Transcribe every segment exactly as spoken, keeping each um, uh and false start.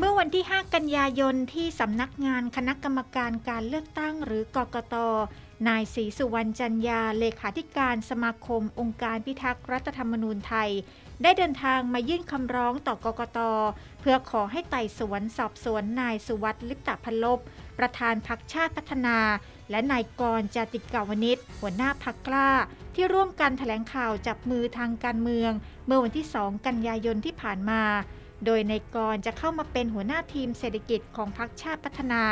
เมื่อวันที่ห้ากันยายนที่สำนักงานคณะกรรมการการเลือกตั้งหรือกกต.นายศรีสุวรรณจันยาเลขาธิการสมาคมองค์การพิทักษ์รัฐธรรมนูญไทยได้เดินทางมายื่นคำร้องต่อกกต.เพื่อขอให้ไต่สวนสอบสวนนายสุวัฒน์ ลิปตพัลลภประธานพรรคชาติพัฒนาและนายกรณ์จาติกาวนิชหัวหน้าพรรคกล้าที่ร่วมกันแถลงข่าวจับมือทางการเมืองเมื่อวันที่สองกันยายนที่ผ่านมาโดยนายกรณ์จะเข้ามาเป็นหัวหน้าทีมเศรษฐกิจของพรรคชาติพัฒนา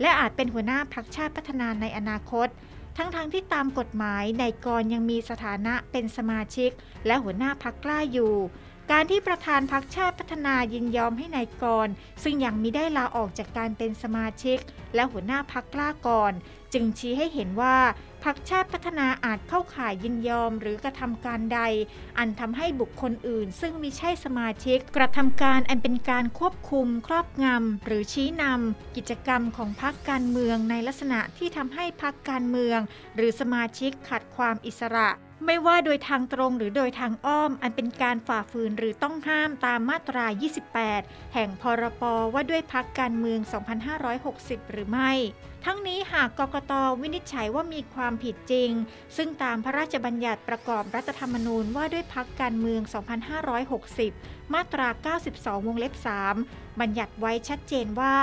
และอาจเป็นหัวหน้าพรรคชาติพัฒนาในอนาคตทั้งๆ ท, ที่ตามกฎหมายนายกรณ์ยังมีสถานะเป็นสมาชิกและหัวหน้าพรรคกล้าอยู่การที่ประธานพรรคชาติพัฒนายินยอมให้นายกรณ์ซึ่งยังมิได้ลาออกจากการเป็นสมาชิกและหัวหน้าพรรคกล้าก่อนจึงชี้ให้เห็นว่าพรรคชาติพัฒนาอาจเข้าข่ายยินยอมหรือกระทำการใดอันทำให้บุคคลอื่นซึ่งมิใช่สมาชิกกระทำการอันเป็นการควบคุมครอบงำหรือชี้นำกิจกรรมของพรรคการเมืองในลักษณะที่ทำให้พรรคการเมืองหรือสมาชิกขาดความอิสระไม่ว่าโดยทางตรงหรือโดยทางอ้อมอันเป็นการฝ่าฝืนหรือต้องห้ามตามมาตรายี่สิบแปดแห่งพรบว่าด้วยพรรคการเมืองสองพันห้าร้อยหกสิบหรือไม่ทั้งนี้หากกกต.วินิจฉัยว่ามีความผิดจริงซึ่งตามพระราชบัญญัติประกอบรัฐธรรมนูญว่าด้วยพรรคการเมืองสองพันห้าร้อยหกสิบมาตราเก้าสิบสองวงเล็บสามบัญญัติไว้ชัดเจนว่า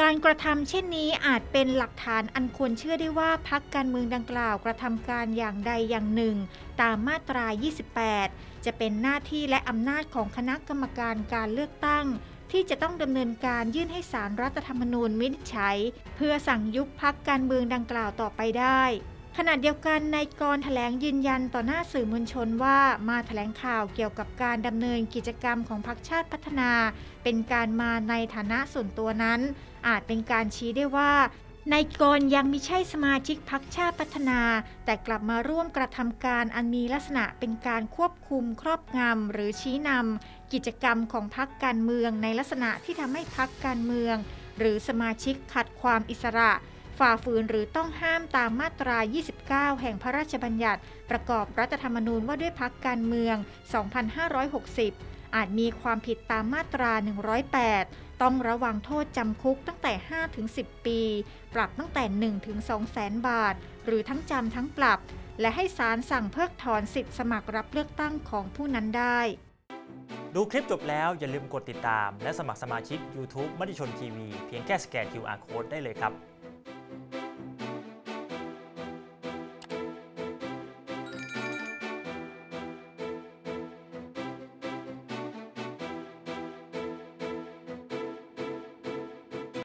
การกระทำเช่นนี้อาจเป็นหลักฐานอันควรเชื่อได้ว่าพรรคการเมืองดังกล่าวกระทำการอย่างใดอย่างหนึ่งตามมาตรายี่สิบแปดจะเป็นหน้าที่และอำนาจของคณะกรรมการการเลือกตั้งที่จะต้องดำเนินการยื่นให้ศาลรัฐธรรมนูญวินิจฉัยเพื่อสั่งยุบพรรคการเมืองดังกล่าวต่อไปได้ขณะเดียวกันนายกรณ์แถลงยืนยันต่อหน้าสื่อมวลชนว่ามาแถลงข่าวเกี่ยวกับการดำเนินกิจกรรมของพรรคชาติพัฒนาเป็นการมาในฐานะส่วนตัวนั้นอาจเป็นการชี้ได้ว่านายกรณ์ยังมิใช่สมาชิกพรรคชาติพัฒนาแต่กลับมาร่วมกระทำการอันมีลักษณะเป็นการควบคุมครอบงำหรือชี้นำกิจกรรมของพรรคการเมืองในลักษณะที่ทำให้พรรคการเมืองหรือสมาชิกขาดความอิสระฝ่าฝืนหรือต้องห้ามตามมาตรายี่สิบเก้าแห่งพระราชบัญญัติประกอบรัฐธรรมนูญว่าด้วยพรรคการเมืองสองพันห้าร้อยหกสิบอาจมีความผิดตามมาตราหนึ่งร้อยแปดต้องระวังโทษจำคุกตั้งแต่ ห้าถึงสิบ ปีปรับตั้งแต่ หนึ่งถึงสองแสน บาทหรือทั้งจำทั้งปรับและให้ศาลสั่งเพิกถอนสิทธิสมัครรับเลือกตั้งของผู้นั้นได้ดูคลิปจบแล้วอย่าลืมกดติดตามและสมัครสมาชิก YouTube มติชนทีวีเพียงแค่สแกน คิว อาร์ Code ได้เลยครับ